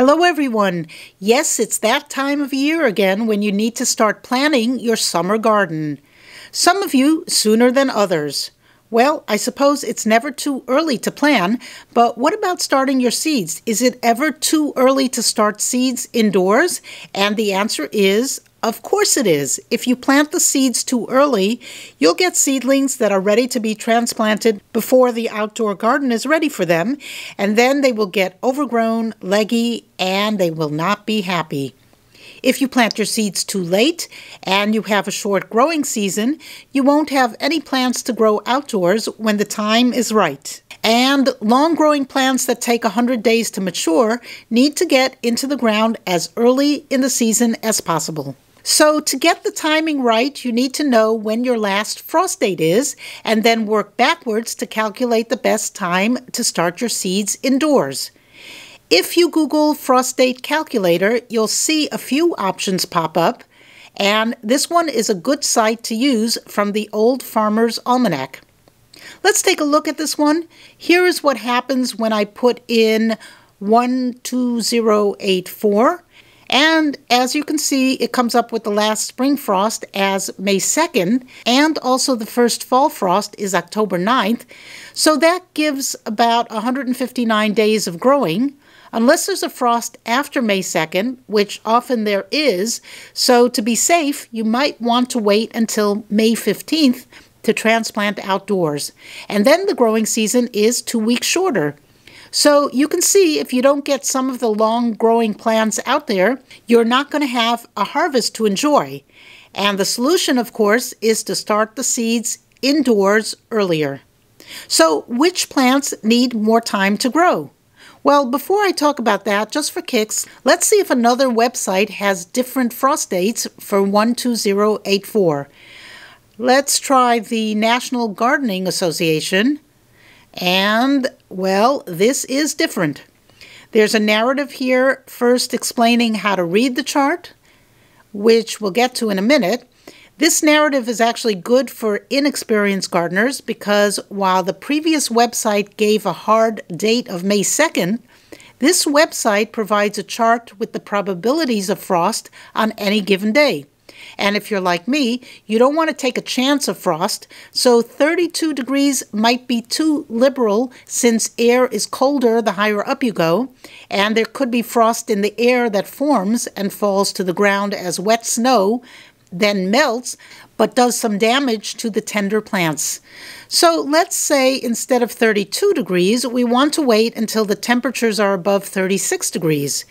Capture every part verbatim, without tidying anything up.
Hello everyone! Yes, it's that time of year again when you need to start planning your summer garden. Some of you sooner than others. Well, I suppose it's never too early to plan, but what about starting your seeds? Is it ever too early to start seeds indoors? And the answer is, of course it is. If you plant the seeds too early, you'll get seedlings that are ready to be transplanted before the outdoor garden is ready for them, and then they will get overgrown, leggy, and they will not be happy. If you plant your seeds too late and you have a short growing season, you won't have any plants to grow outdoors when the time is right. And long-growing plants that take one hundred days to mature need to get into the ground as early in the season as possible. So to get the timing right, you need to know when your last frost date is and then work backwards to calculate the best time to start your seeds indoors. If you Google frost date calculator, you'll see a few options pop up, and this one is a good site to use from the Old Farmer's Almanac. Let's take a look at this one. Here is what happens when I put in one two zero eight four. And as you can see, it comes up with the last spring frost as May second, and also the first fall frost is October ninth. So that gives about one hundred fifty-nine days of growing, unless there's a frost after May second, which often there is. So to be safe, you might want to wait until May fifteenth to transplant outdoors. And then the growing season is two weeks shorter. So you can see if you don't get some of the long growing plants out there, you're not going to have a harvest to enjoy. And the solution, of course, is to start the seeds indoors earlier. So which plants need more time to grow? Well, before I talk about that, just for kicks, let's see if another website has different frost dates for one two zero eight four. Let's try the National Gardening Association. And, well, this is different. There's a narrative here first explaining how to read the chart, which we'll get to in a minute. This narrative is actually good for inexperienced gardeners because while the previous website gave a hard date of May second, this website provides a chart with the probabilities of frost on any given day. And if you're like me, you don't want to take a chance of frost, so thirty-two degrees might be too liberal since air is colder the higher up you go, and there could be frost in the air that forms and falls to the ground as wet snow, then melts, but does some damage to the tender plants. So let's say instead of thirty-two degrees, we want to wait until the temperatures are above thirty-six degrees.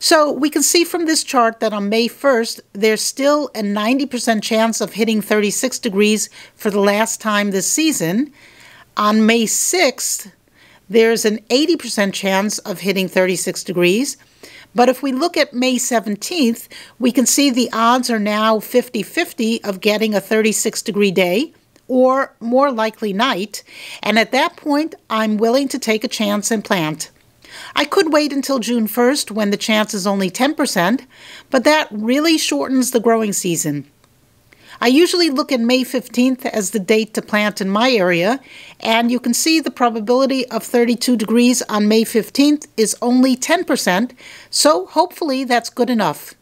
So we can see from this chart that on May first, there's still a ninety percent chance of hitting thirty-six degrees for the last time this season. On May sixth, there's an eighty percent chance of hitting thirty-six degrees. But if we look at May seventeenth, we can see the odds are now fifty fifty of getting a thirty-six degree day, or more likely night, and at that point, I'm willing to take a chance and plant. I could wait until June first when the chance is only ten percent, but that really shortens the growing season. I usually look at May fifteenth as the date to plant in my area, and you can see the probability of thirty-two degrees on May fifteenth is only ten percent, so hopefully that's good enough.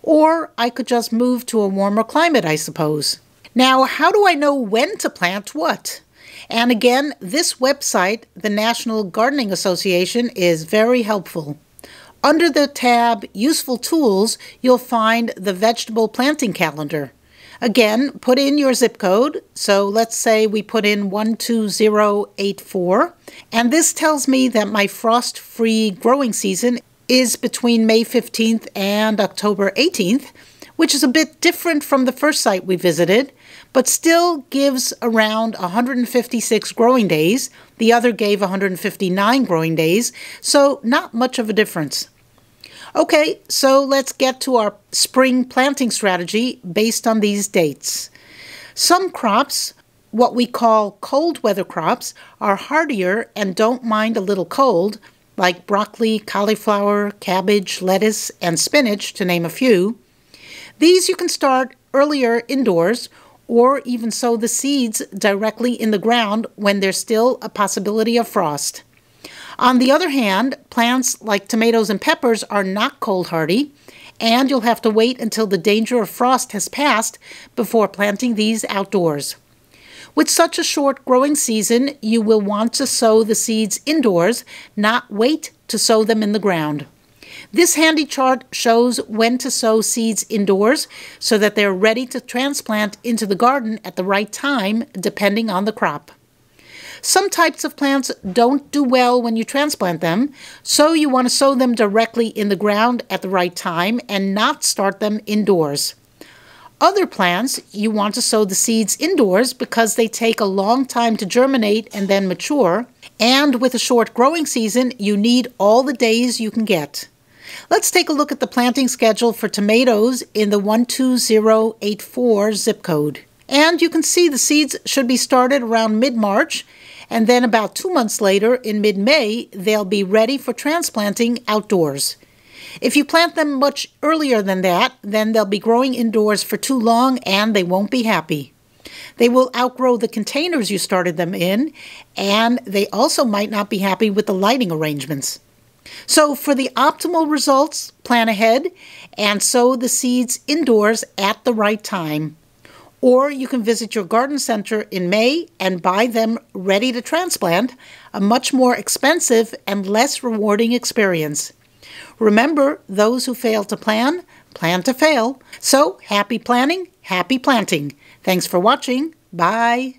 Or I could just move to a warmer climate, I suppose. Now, how do I know when to plant what? And again, this website, the National Gardening Association, is very helpful. Under the tab Useful Tools, you'll find the Vegetable Planting Calendar. Again, put in your zip code. So let's say we put in one two zero eight four. And this tells me that my frost-free growing season is between May fifteenth and October eighteenth, which is a bit different from the first site we visited, but still gives around one hundred fifty-six growing days. The other gave one hundred fifty-nine growing days, so not much of a difference. Okay, so let's get to our spring planting strategy based on these dates. Some crops, what we call cold weather crops, are hardier and don't mind a little cold, like broccoli, cauliflower, cabbage, lettuce, and spinach, to name a few. These you can start earlier indoors or even sow the seeds directly in the ground when there's still a possibility of frost. On the other hand, plants like tomatoes and peppers are not cold hardy, and you'll have to wait until the danger of frost has passed before planting these outdoors. With such a short growing season, you will want to sow the seeds indoors, not wait to sow them in the ground. This handy chart shows when to sow seeds indoors so that they're ready to transplant into the garden at the right time, depending on the crop. Some types of plants don't do well when you transplant them, so you want to sow them directly in the ground at the right time and not start them indoors. Other plants, you want to sow the seeds indoors because they take a long time to germinate and then mature, and with a short growing season, you need all the days you can get. Let's take a look at the planting schedule for tomatoes in the one two zero eight four zip code. And you can see the seeds should be started around mid-March, and then about two months later, in mid-May, they'll be ready for transplanting outdoors. If you plant them much earlier than that, then they'll be growing indoors for too long and they won't be happy. They will outgrow the containers you started them in, and they also might not be happy with the lighting arrangements. So for the optimal results, plan ahead and sow the seeds indoors at the right time. Or you can visit your garden center in May and buy them ready to transplant, a much more expensive and less rewarding experience. Remember, those who fail to plan, plan to fail. So happy planning, happy planting. Thanks for watching. Bye.